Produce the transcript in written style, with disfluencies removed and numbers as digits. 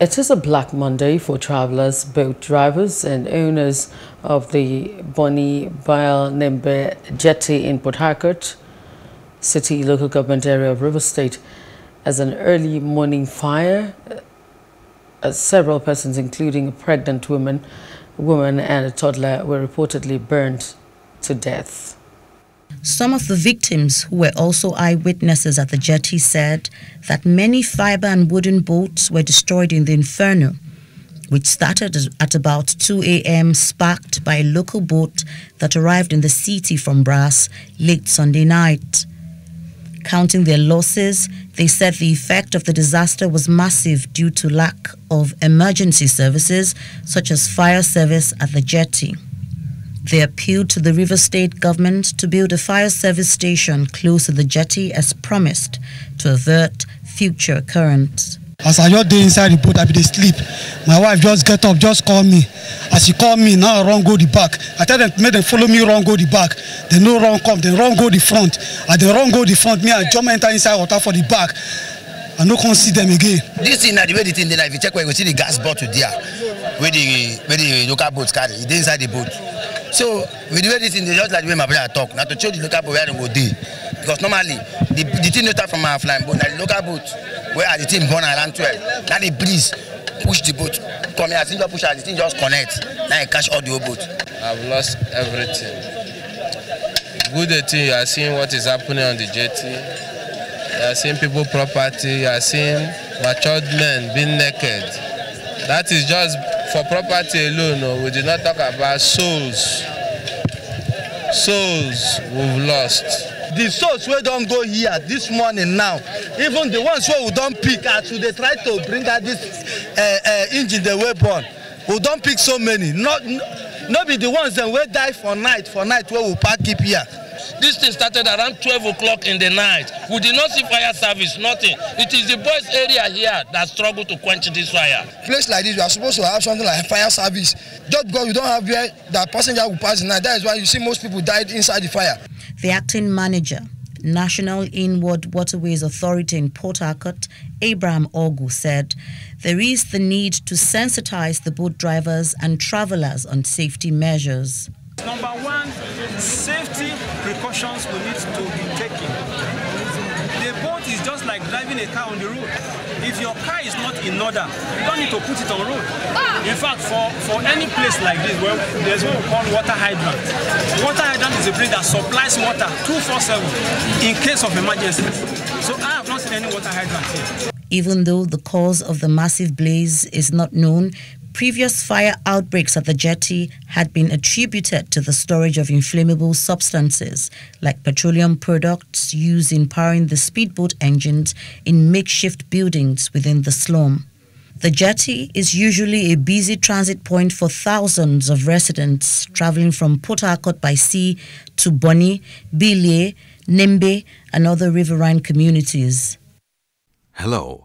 It is a Black Monday for travellers, boat drivers and owners of the Bonny-Bille-Nembe Jetty in Port Harcourt City local government area of Rivers State, as an early morning fire as several persons, including a pregnant woman and a toddler, were reportedly burnt to death. Some of the victims, who were also eyewitnesses at the jetty, said that many fibre and wooden boats were destroyed in the inferno, which started at about 2 a.m. sparked by a local boat that arrived in the city from Brass late Sunday night. Counting their losses, they said the effect of the disaster was massive due to lack of emergency services such as fire service at the jetty. They appealed to the Rivers State government to build a fire service station close to the jetty as promised to avert future currents. As I just did inside the boat, I did sleep. My wife just get up, just call me. As she call me, now wrong go the back. I tell them, make them follow me, wrong go the back. They no wrong come, they wrong go the front. As they wrong go the front, me I jump enter inside water for the back. I no can see them again. This thing, the way the thing, if you check where you see the gas bottle there, where the local boats carry, it's inside the boat. So we do this in the just like the way my brother talk. Now to show the local boat where they go day, because normally the thing no start from our flying boat. Now the local boat where the thing born around 12. Now the breeze push the boat. Come here, as soon as push, the thing just connect. Now it catch all the whole boat. I've lost everything. Good thing you are seeing what is happening on the jetty. You are seeing people property. You are seeing matured men being naked. That is just. For property alone, no, we did not talk about souls. Souls we've lost. The souls we don't go here this morning now, even the ones who we don't pick, as they try to bring out this engine they were born, we don't pick so many. Not be the ones that will die for night where we park keep here. This thing started around 12 o'clock in the night. We did not see fire service, nothing. It is the boys' area here that struggle to quench this fire. Place like this, you are supposed to have something like fire service. Just because we don't have where the passenger will pass the night, that is why you see most people died inside the fire. The acting manager, National Inward Waterways Authority in Port Harcourt, Abraham Ogu, said there is the need to sensitize the boat drivers and travelers on safety measures. Number one, safety precautions will need to be taken. The boat is just like driving a car on the road. If your car is not in order, you don't need to put it on road. In fact, for any place like this, well, there's what we call water hydrant. Water hydrant is a place that supplies water 24/7 in case of emergency. So I have not seen any water hydrant here. Even though the cause of the massive blaze is not known, previous fire outbreaks at the jetty had been attributed to the storage of inflammable substances like petroleum products used in powering the speedboat engines in makeshift buildings within the slum. The jetty is usually a busy transit point for thousands of residents traveling from Port Harcourt by sea to Bonny-Bille-Nembe and other riverine communities. Hello.